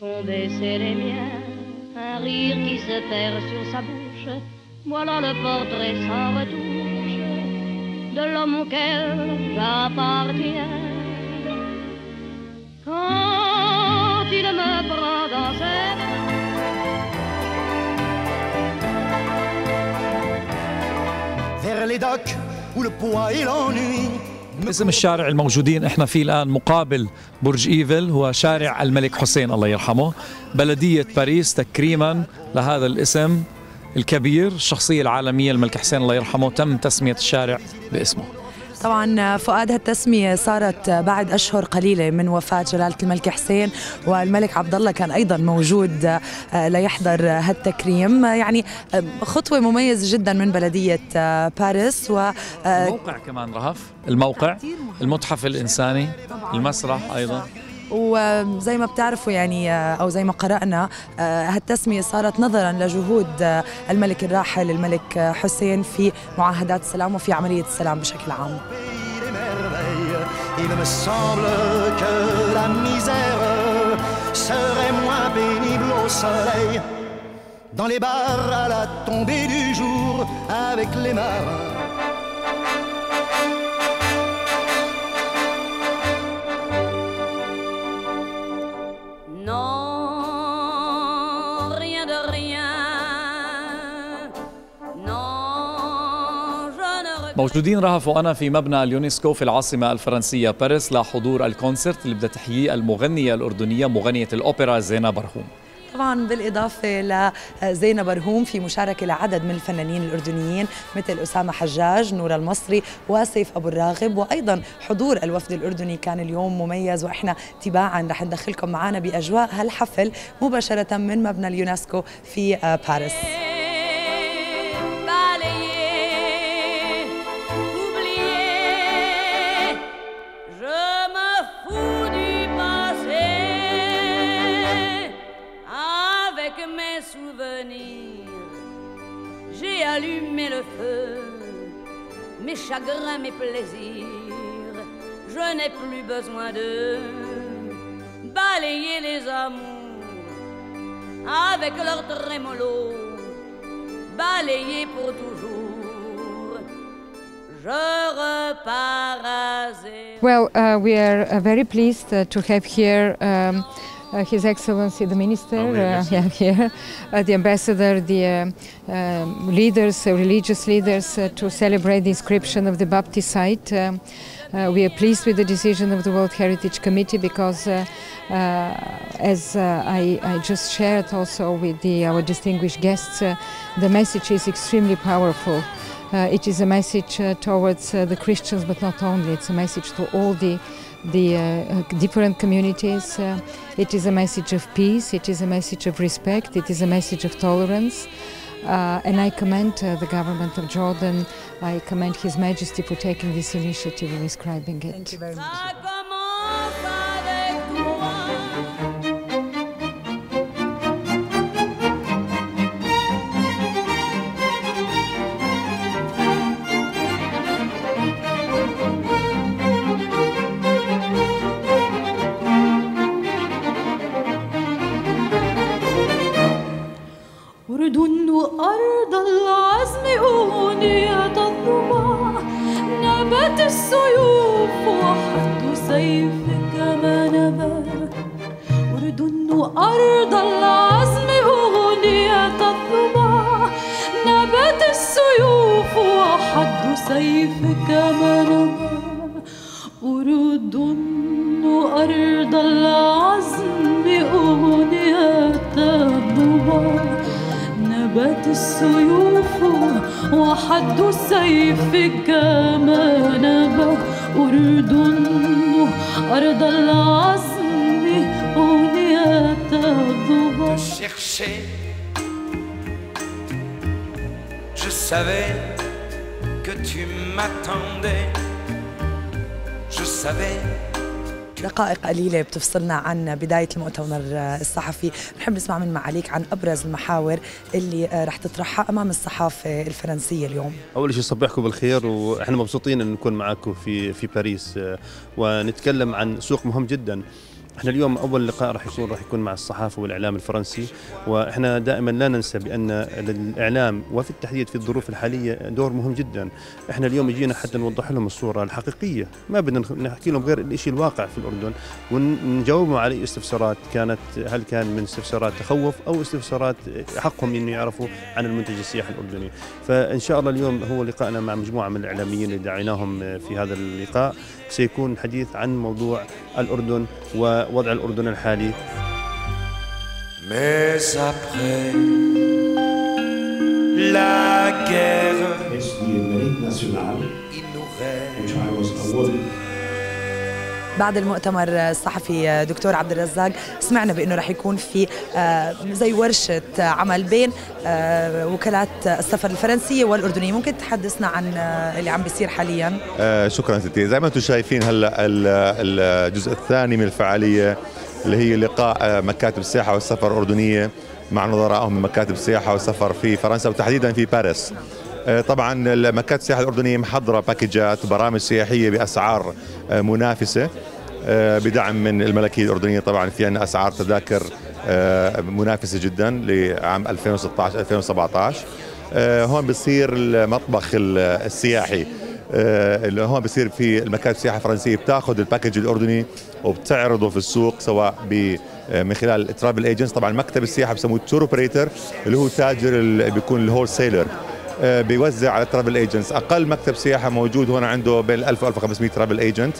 baissait les miens, un rire qui se perd sur sa bouche, voilà le portrait sans retouche de l'homme auquel j'appartiens. Quand il me prend dans ses mains vers les docks où le poids et l'ennui. اسم الشارع الموجودين احنا فيه الان مقابل برج ايفل هو شارع الملك حسين الله يرحمه. بلدية باريس تكريما لهذا الاسم الكبير، الشخصية العالمية الملك حسين الله يرحمه، تم تسمية الشارع باسمه. طبعا فؤاد هالتسمية صارت بعد أشهر قليلة من وفاة جلالة الملك حسين، والملك عبد الله كان أيضا موجود ليحضر هالتكريم. يعني خطوة مميزة جدا من بلدية باريس. والموقع كمان رهف، الموقع، المتحف الإنساني، المسرح أيضا. وزي ما بتعرفوا يعني أو زي ما قرأنا هالتسمية صارت نظرا لجهود الملك الراحل الملك حسين في معاهدات السلام وفي عملية السلام بشكل عام. موجودين رهف وأنا في مبنى اليونسكو في العاصمة الفرنسية باريس لحضور الكونسرت اللي بدها تحييه المغنية الأردنية مغنية الأوبرا زينة برهوم. طبعا بالإضافة لزينة برهوم في مشاركة لعدد من الفنانين الأردنيين مثل أسامة حجاج، نور المصري، وسيف أبو الراغب، وأيضا حضور الوفد الأردني كان اليوم مميز. وإحنا تباعا رح ندخلكم معنا بأجواء هالحفل مباشرة من مبنى اليونسكو في باريس. J'ai allumé le feu, mes chagrins, mes plaisirs, je n'ai plus besoin d'eux. Balayer les amours avec leur trémolo, balayer pour toujours, je repars à zéro. Well, we are very pleased to have here His Excellency the Minister, here, the Ambassador, the leaders, religious leaders, to celebrate the inscription of the Baptist site. We are pleased with the decision of the World Heritage Committee because, as I just shared also with our distinguished guests, the message is extremely powerful. It is a message towards the Christians, but not only. It's a message to all the different communities. It is a message of peace, it is a message of respect, it is a message of tolerance. And I commend the government of Jordan, I commend His Majesty for taking this initiative and inscribing it. Thank you very much. أردن أرض العزم أغنية الظما، نبت السيوف وحد سيفك ما نبت. أردن أرض العزم أغنية الظما، نبت السيوف وحد سيفك ما نبت. أردن أرض العزم أغنية الظما، نبت السيوف وحد سيفك ما نبت. أردن أرض العزم أغنية الظما. Chercher, je savais que tu m'attendais, je savais. دقائق قليلة بتفصلنا عن بداية المؤتمر الصحفي. نحب نسمع من معاليك عن أبرز المحاور اللي رح تطرحها أمام الصحافة الفرنسية اليوم. أول شيء صباحكم بالخير، وإحنا مبسوطين أن نكون معاكم في باريس ونتكلم عن سوق مهم جدا. احنا اليوم اول لقاء راح يكون مع الصحافه والاعلام الفرنسي، واحنا دائما لا ننسى بان الاعلام وفي التحديد في الظروف الحاليه دور مهم جدا. احنا اليوم جينا حتى نوضح لهم الصوره الحقيقيه، ما بدنا نحكي لهم غير الشيء الواقع في الاردن ونجاوبهم على استفسارات كانت، هل كان من استفسارات تخوف او استفسارات حقهم انه يعرفوا عن المنتج السياحي الاردني. فان شاء الله اليوم هو لقائنا مع مجموعه من الاعلاميين اللي دعيناهم في هذا اللقاء، سيكون حديث عن موضوع الأردن ووضع الأردن الحالي. بعد المؤتمر الصحفي دكتور عبد الرزاق، سمعنا بأنه رح يكون في زي ورشة عمل بين وكالات السفر الفرنسية والأردنية، ممكن تحدثنا عن اللي عم بيصير حاليا؟ شكرا ستي. زي ما انتم شايفين هلا الجزء الثاني من الفعالية اللي هي لقاء مكاتب السياحة والسفر الأردنية مع نظرائهم من مكاتب السياحة والسفر في فرنسا وتحديدا في باريس. طبعا المكاتب السياحة الأردنية محضرة باكجات وبرامج سياحية بأسعار منافسة بدعم من الملكية الأردنية. طبعا في عندنا أسعار تذاكر منافسة جدا لعام 2016-2017. هون بصير المطبخ السياحي، هون بصير في المكاتب السياحة الفرنسية بتاخذ الباكج الأردني وبتعرضه في السوق، سواء من خلال ترافل ايجنتس. طبعا مكتب السياحة بسموه تور اوبريتور اللي هو تاجر اللي بيكون الهول سيلر، بيوزع على الترافل ايجنتس. اقل مكتب سياحه موجود هنا عنده بين 1000 و 1500 ترافل ايجنت.